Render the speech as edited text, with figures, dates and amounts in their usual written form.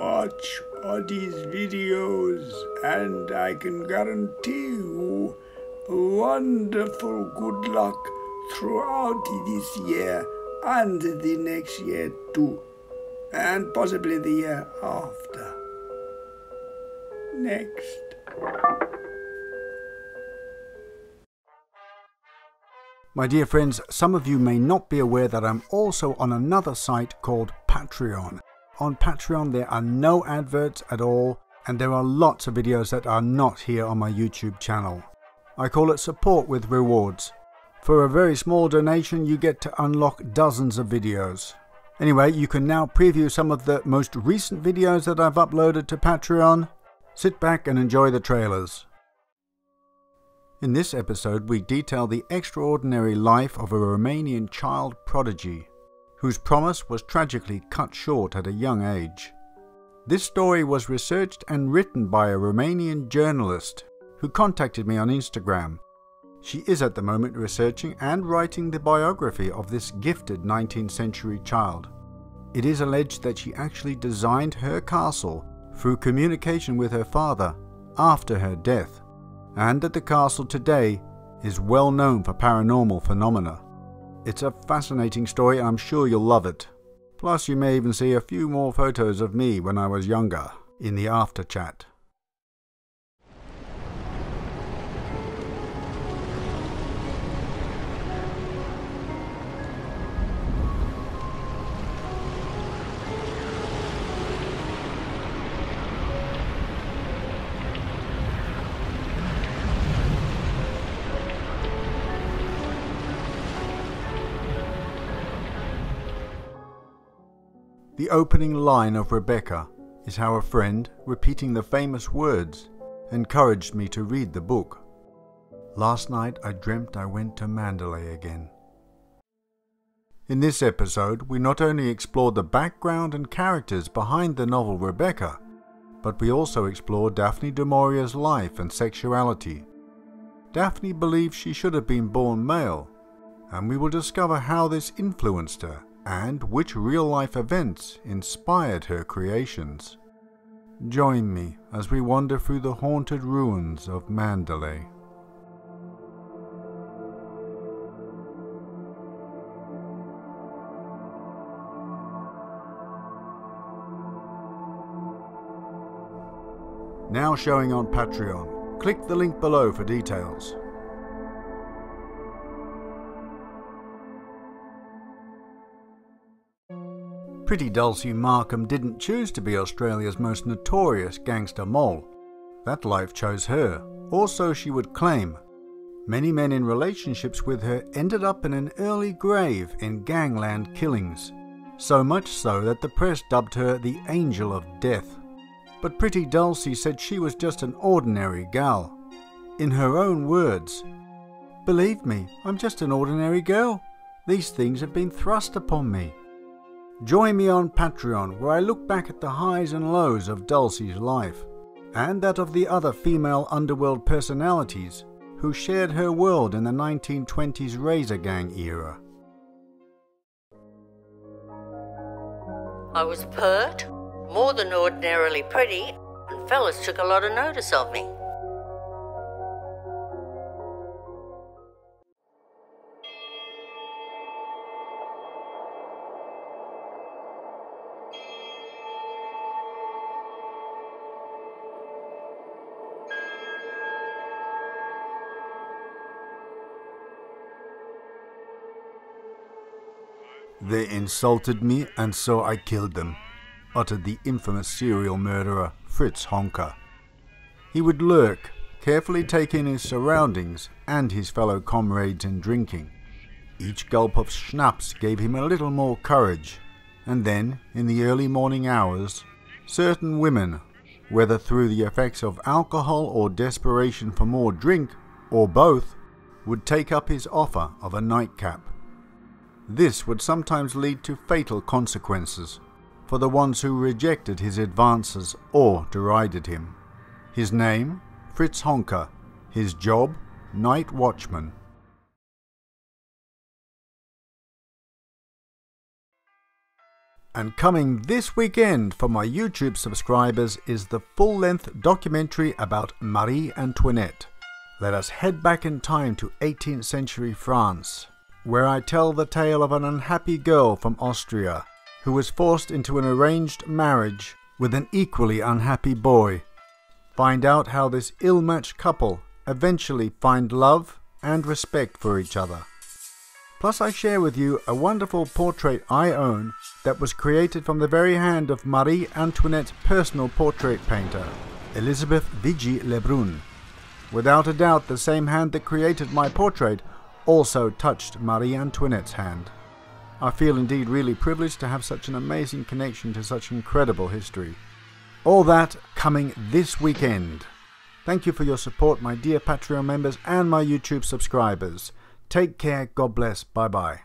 watch all these videos, and I can guarantee you wonderful good luck throughout this year and the next year too, and possibly the year after. Next. My dear friends, some of you may not be aware that I'm also on another site called Patreon. On Patreon there are no adverts at all, and there are lots of videos that are not here on my YouTube channel. I call it support with rewards. For a very small donation you get to unlock dozens of videos. Anyway, you can now preview some of the most recent videos that I've uploaded to Patreon. Sit back and enjoy the trailers. In this episode we detail the extraordinary life of a Romanian child prodigy, whose promise was tragically cut short at a young age. This story was researched and written by a Romanian journalist who contacted me on Instagram. She is at the moment researching and writing the biography of this gifted 19th century child. It is alleged that she actually designed her castle through communication with her father after her death, and that the castle today is well known for paranormal phenomena. It's a fascinating story and I'm sure you'll love it. Plus you may even see a few more photos of me when I was younger in the after chat. The opening line of Rebecca is how a friend, repeating the famous words, encouraged me to read the book. Last night I dreamt I went to Mandalay again. In this episode, we not only explored the background and characters behind the novel Rebecca, but we also explored Daphne du Maurier's life and sexuality. Daphne believed she should have been born male, and we will discover how this influenced her, and which real-life events inspired her creations. Join me as we wander through the haunted ruins of Mandalay. Now showing on Patreon. Click the link below for details. Pretty Dulcie Markham didn't choose to be Australia's most notorious gangster moll. That life chose her, or so she would claim. Many men in relationships with her ended up in an early grave in gangland killings, so much so that the press dubbed her the Angel of Death. But Pretty Dulcie said she was just an ordinary gal. In her own words, "Believe me, I'm just an ordinary girl. These things have been thrust upon me." Join me on Patreon, where I look back at the highs and lows of Dulcie's life, and that of the other female underworld personalities who shared her world in the 1920s razor gang era. I was pert, more than ordinarily pretty, and fellas took a lot of notice of me. "They insulted me and so I killed them," uttered the infamous serial murderer Fritz Honka. He would lurk, carefully taking his surroundings and his fellow comrades in drinking. Each gulp of schnapps gave him a little more courage, and then, in the early morning hours, certain women, whether through the effects of alcohol or desperation for more drink, or both, would take up his offer of a nightcap. This would sometimes lead to fatal consequences for the ones who rejected his advances or derided him. His name, Fritz Honka. His job, night watchman. And coming this weekend for my YouTube subscribers is the full-length documentary about Marie Antoinette. Let us head back in time to 18th century France, where I tell the tale of an unhappy girl from Austria who was forced into an arranged marriage with an equally unhappy boy. Find out how this ill-matched couple eventually find love and respect for each other. Plus I share with you a wonderful portrait I own that was created from the very hand of Marie Antoinette's personal portrait painter, Elizabeth Vigée Le Brun. Without a doubt, the same hand that created my portrait also touched Marie Antoinette's hand. I feel indeed really privileged to have such an amazing connection to such incredible history. All that coming this weekend. Thank you for your support, my dear Patreon members and my YouTube subscribers. Take care, God bless, bye-bye.